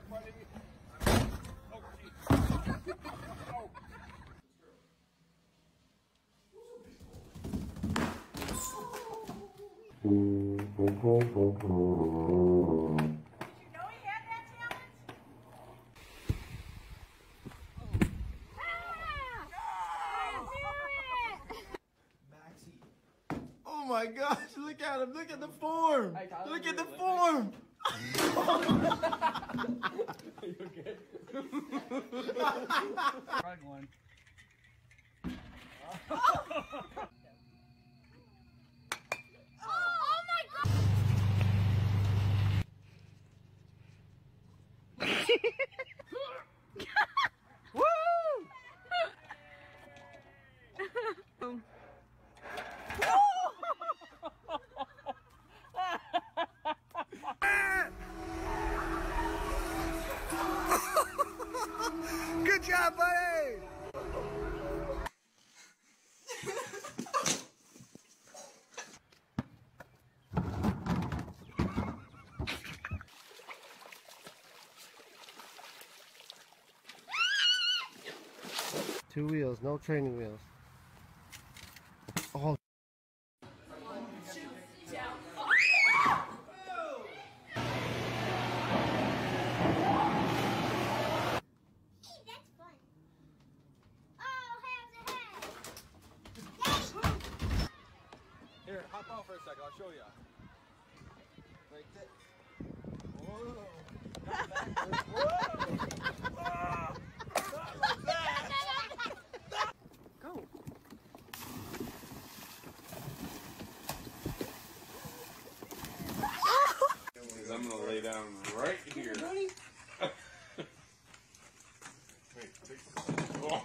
in front of me. Oh, jeez. Oh. Did you know he had that challenge? Oh. Ah! Oh. Maxie. Oh my gosh, look at him. Look at the form. Look at the form. Are you okay? Tried one. Oh. Woo! Oh. Good job, buddy. Two wheels, no training wheels. Oh. Here, hop out for a second, I'll show you. Like that. Whoa. Not back. Whoa. Not like that. Go. I'm gonna lay down right here. Wait, take oh.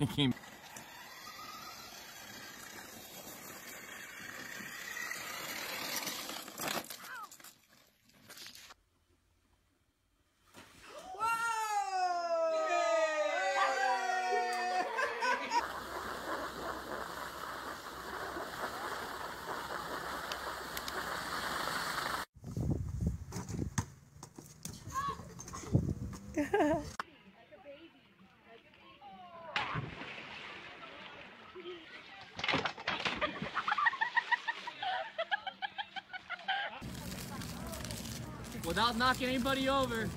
He came. Without knocking anybody over.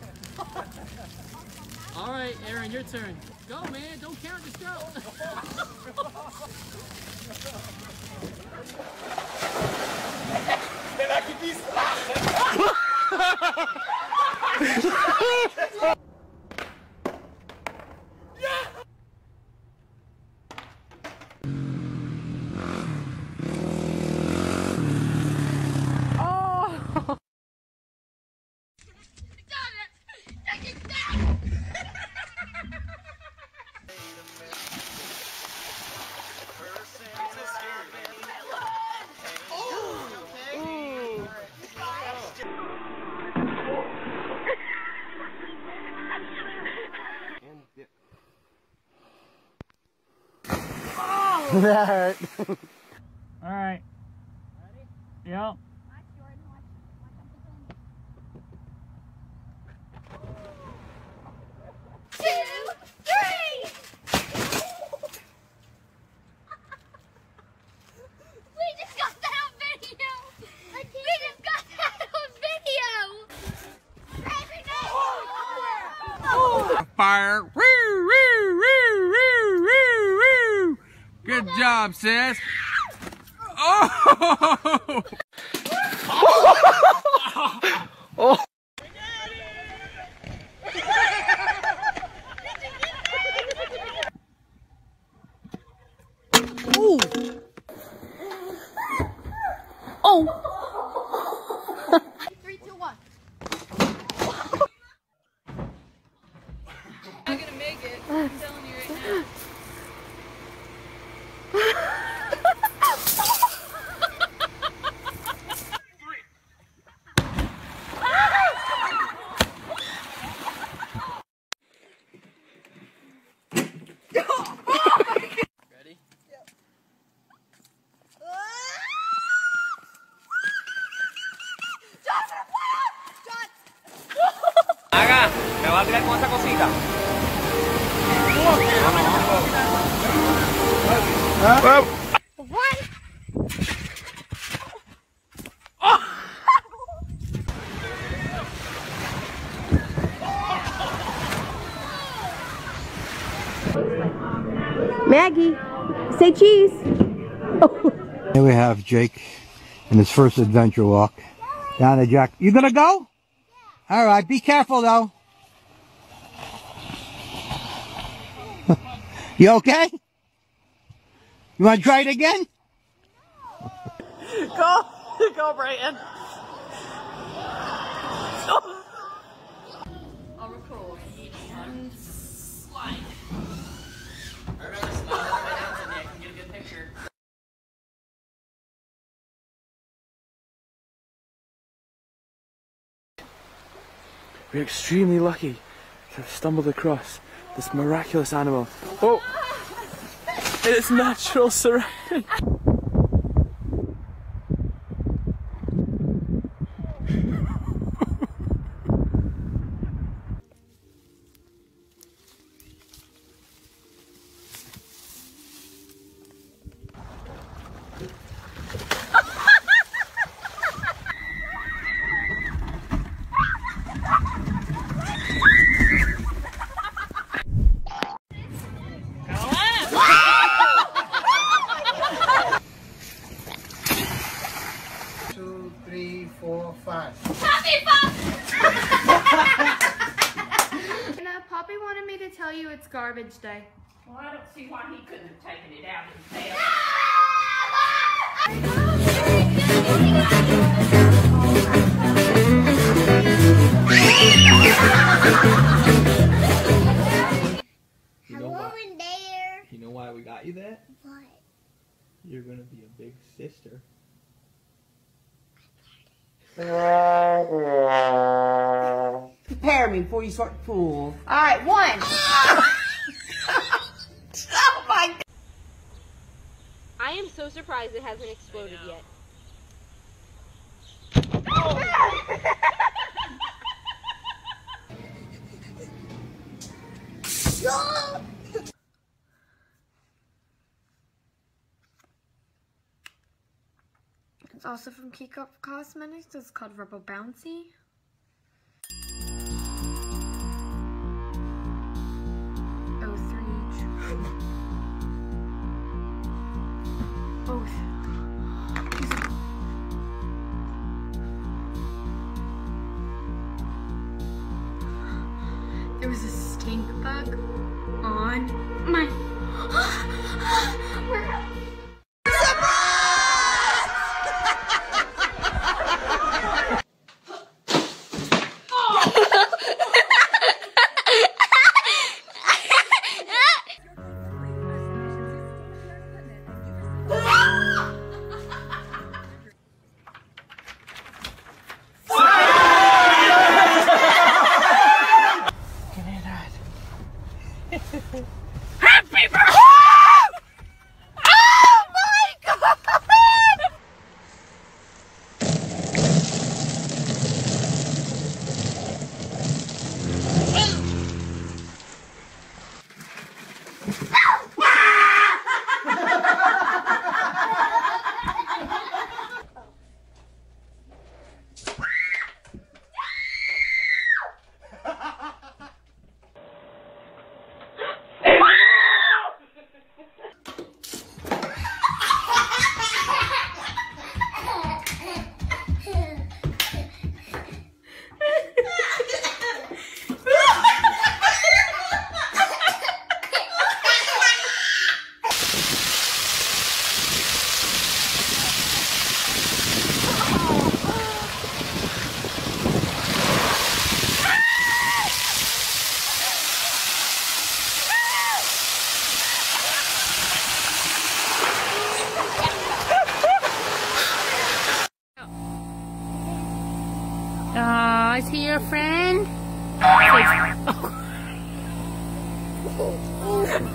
All right, Aaron, your turn. Go, man. Don't count. Just go. That hurt. All right. Ready? Yep. Fire. Woo, woo, woo, woo, woo, woo. Good job, sis. Oh! Oh! Ooh. ¿Ah? Maggie, say cheese. Here we have Jake in his first adventure walk down to Jack. You gonna go? Yeah. All right, be careful though. You okay? You want to try it again? No. Go, Brayton. I'll record. Slide. I'd rather slide right down to Nick and get a good picture. We're extremely lucky to have stumbled across this miraculous animal. Oh! In its natural surroundings. Poppy wanted me to tell you it's garbage day. Well, I don't see why he couldn't have taken it out himself. Hello in there. You know why we got you that? What? You're gonna be a big sister. Prepare me before you start to pull. Alright, one. Oh my God. I am so surprised it hasn't exploded yet. Oh. It's also from Kikop Cosmetics. It's called Rebel Bouncy. There was a stink bug on my... Happy birthday! Oh my God! Is he your friend? Oh.